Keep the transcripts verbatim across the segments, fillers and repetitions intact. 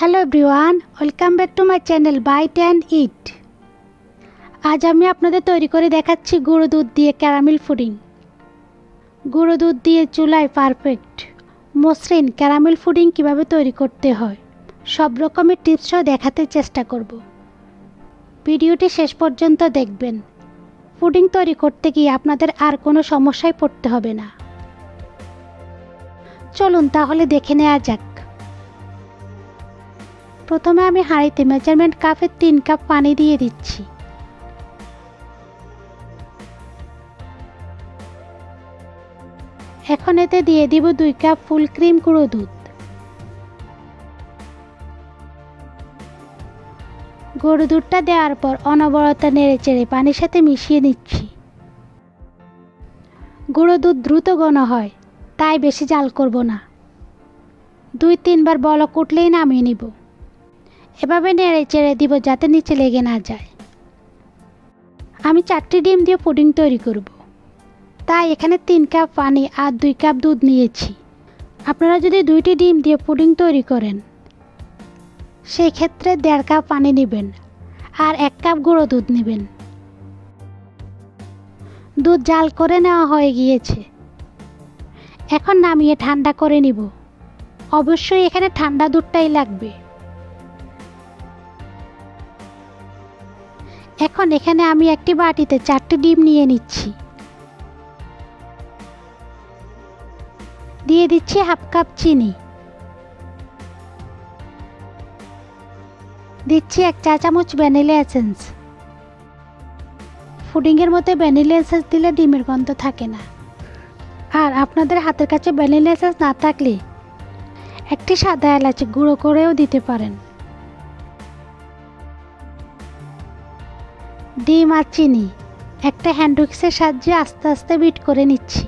Hello everyone welcome back to my channel bite and eat. आज आमी आपनादेर तैरी करे देखाच्छि गुड़ो दूध दिए कैरामेल पुडिंग। गुड़ो दूध दिए चुलाय परफेक्ट मसृण कैरामेल पुडिंग किभाबे तैरी करते हय सब रकमेर टिप्स देखाते चेष्टा करब। भिडियोटी शेष पर्यन्त देखबेन। पुडिंग तैरी करते गिये आपनादेर आर कोनो समस्याय पड़ते हबे ना। चलुन ताहले देखे नेওয়া যাক। प्रथमे आमी हाड़ीते मेजारमेंट कापे तीन कप पानी दिए दिच्छी। एखन एते दिए दिब दुई कप फुल क्रीम गुड़ो दूध। गुड़ो दूधटा देওয়ার पर अनबरत नेड़े चेड़े पानिर साथे मिशिए निच्छी। गुड़ो दूध द्रुत घन हय ताई बेशी जाल करब ना। दुई तीन बार बलक उठलेई नामिए निब। एभाबे नेड़े चेड़े दिब जाते नीचे लेगे ना जाए। आमी चारटी डिम दिए पुडिंग तैरी करब ताई एखाने तीन कप पानी और दुई कप दूध निएछि। आपनारा जोदि दुइटी डिम दिए पुडिंग तैरी करें सेई क्षेत्रे देड़ कप पानी नेबेन और एक कप गुड़ो दूध नेबेन। दूध जाल करे नेওয়া हये गिएছে। एखन नामिए ठांडा करे निब। अवश्यई एखाने ठांडा दूधटाई लागबे। एखन एखाने आमी एकटी बाटीते चारटी डिम निये निच्छी। दिए दिच्छी हाफ कप चीनी। दिच्छी एक चा चामच भ্যানিলা এসেন্স। পুডিংয়ের মধ্যে ভ্যানিলা এসেন্স দিলে ডিমের গন্ধ থাকে না। আর আপনাদের হাতের কাছে ভ্যানিলা এসেন্স না থাকলে একটি সাদা এলাচ গুঁড়ো করেও দিতে পারেন। ডিম আর চিনি একটা হ্যান্ড উইক্সের সাহায্যে আস্তে আস্তে বিট করে নিচ্ছি।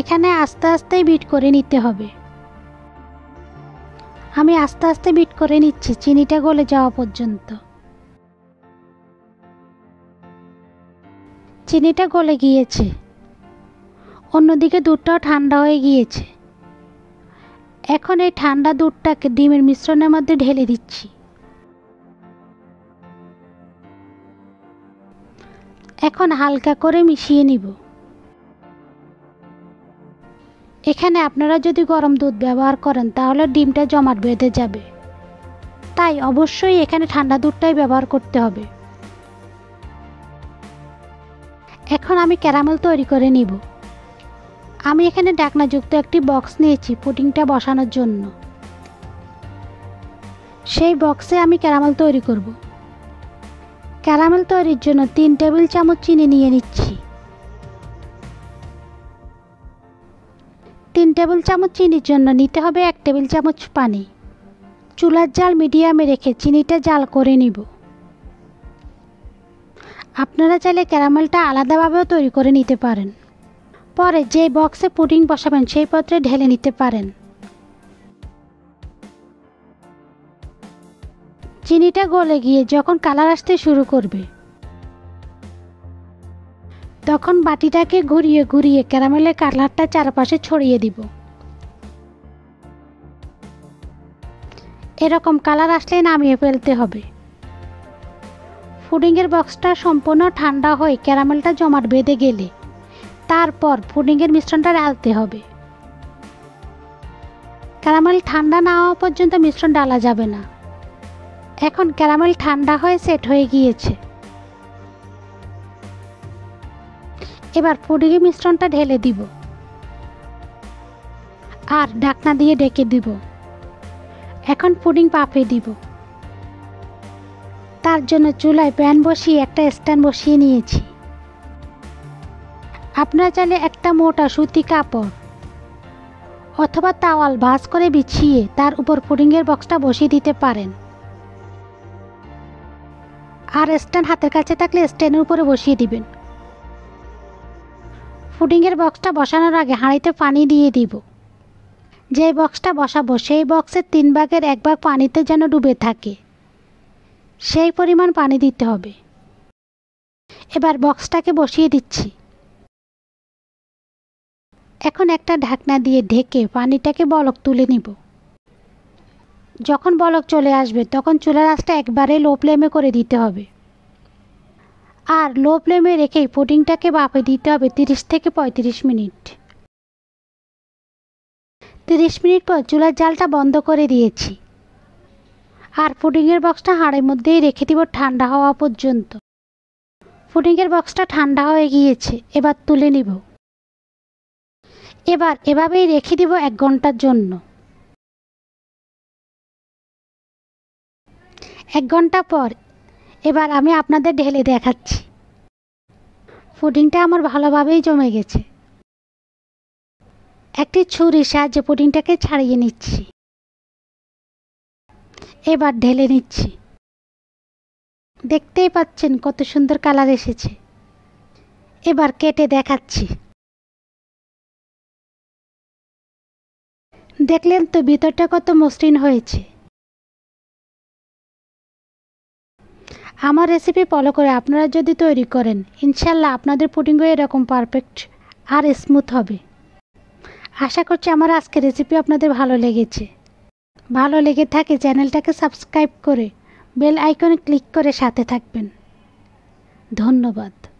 এখানে আস্তে আস্তে বিট করে নিতে হবে। আমি আস্তে আস্তে বিট করে নিচ্ছি চিনিটা গলে যাওয়া পর্যন্ত। চিনিটা গলে গিয়েছে। অন্যদিকে দুধটাও ঠান্ডা হয়ে গিয়েছে। এখন এই ঠান্ডা দুধটাকে ডিমের মিশ্রণের মধ্যে ঢেলে দিচ্ছি। এখন হালকা করে মিশিয়ে নিব। এখানে আপনারা যদি গরম দুধ ব্যবহার করেন তাহলে ডিমটা জমাট বেঁধে যাবে। তাই অবশ্যই এখানে ঠান্ডা দুধটাই ব্যবহার করতে হবে। এখন আমি ক্যারামেল তৈরি করে নিব। আমি এখানে ঢাকনাযুক্ত একটি বক্স নিয়েছি পুডিংটা বসানোর জন্য। সেই বক্সে আমি ক্যারামেল তৈরি করব। ক্যারামেল তৈরির জন্য তিন টেবিল চামচ চিনি নিয়ে নিচ্ছি। তিন টেবিল চামচ চিনির জন্য নিতে হবে এক টেবিল চামচ পানি। চুলার জাল মিডিয়ামে রেখে চিনিটা জাল করে নিব। আপনারা চাইলে ক্যারামেলটা আলাদাভাবেও তৈরি করে নিতে পারেন। পরে যে বক্সে পুডিং বসাবেন সেই পাত্রে ঢেলে নিতে পারেন। চিনিটা গলে গিয়ে যখন কালার আসতে শুরু করবে তখন বাটিটাকে ঘুরিয়ে ঘুরিয়ে ক্যারামেলের কালারটা চারপাশে ছড়িয়ে দিব। এরকম কালার আসলে নামিয়ে ফেলতে হবে। পুডিংয়ের বক্সটা সম্পূর্ণ ঠান্ডা হয়ে ক্যারামেলটা জমাট বেঁধে গেলে তারপর পুডিংয়ের মিশ্রণটা ঢালতে হবে। ক্যারামেল ঠান্ডা না হওয়া পর্যন্ত মিশ্রণ ঢালা যাবে না। এখন ক্যারামেল ঠান্ডা হয়ে সেট হয়ে গিয়েছে। এবার পুডিং মিশ্রণটা ঢেলে দিব আর ঢাকনা দিয়ে ঢেকে দিব। এখন পুডিং পাফে দিব। তার জন্য চুলায় প্যান বসিয়ে একটা স্ট্যান্ড বসিয়ে নিয়েছি। আপনারা চাইলে একটা মোটা সুতি কাপড় অথবা তাওয়াল ভাঁজ করে বিছিয়ে তার উপর পুডিংয়ের বক্সটা বসিয়ে দিতে পারেন। আর স্ট্যান্ড হাতের কাছে থাকলে স্ট্যান্ডের উপরে বসিয়ে দিবেন। পুডিংয়ের বক্সটা বসানোর আগে হাঁড়িতে পানি দিয়ে দিব। যে বক্সটা বসাবো সেই বক্সের তিন ভাগের এক ভাগ পানিতে যেন ডুবে থাকে সেই পরিমাণ পানি দিতে হবে। এবার বক্সটাকে বসিয়ে দিচ্ছি। এখন একটা ঢাকনা দিয়ে ঢেকে পানিটাকে বলক তুলে নিব। যখন বলক চলে আসবে তখন চুলার আঁচটা একবারে লো ফ্লেমে করে দিতে হবে। আর লো ফ্লেমে রেখেই পুডিংটাকে ভাপে দিতে হবে তিরিশ থেকে পঁয়ত্রিশ মিনিট। তিরিশ মিনিট পর চুলার জালটা বন্ধ করে দিয়েছি। আর পুডিংয়ের বক্সটা হাঁড়ের মধ্যেই রেখে দিব ঠান্ডা হওয়া পর্যন্ত। পুডিংয়ের বক্সটা ঠান্ডা হয়ে গিয়েছে, এবার তুলে নিব। এবার এভাবেই রেখে দিব এক ঘন্টার জন্য। এক ঘন্টা পর এবার আমি আপনাদের ঢেলে দেখাচ্ছি। পুডিংটা আমার ভালোভাবেই জমে গেছে। একটি ছুরির সাহায্যে পুডিংটাকে ছাড়িয়ে নিচ্ছি, এবার ঢেলে নিচ্ছি। দেখতেই পাচ্ছেন কত সুন্দর কালার এসেছে। এবার কেটে দেখাচ্ছি। দেখলেন তো ভিতরটা কত মসৃণ হয়েছে। আমার রেসিপি ফলো করে আপনারা যদি তৈরি করেন, ইনশাল্লাহ আপনাদের পুডিংও এরকম পারফেক্ট আর স্মুথ হবে। আশা করছি আমার আজকের রেসিপি আপনাদের ভালো লেগেছে। ভালো লেগে থাকে চ্যানেলটাকে সাবস্ক্রাইব করে বেল আইকনে ক্লিক করে সাথে থাকবেন। ধন্যবাদ।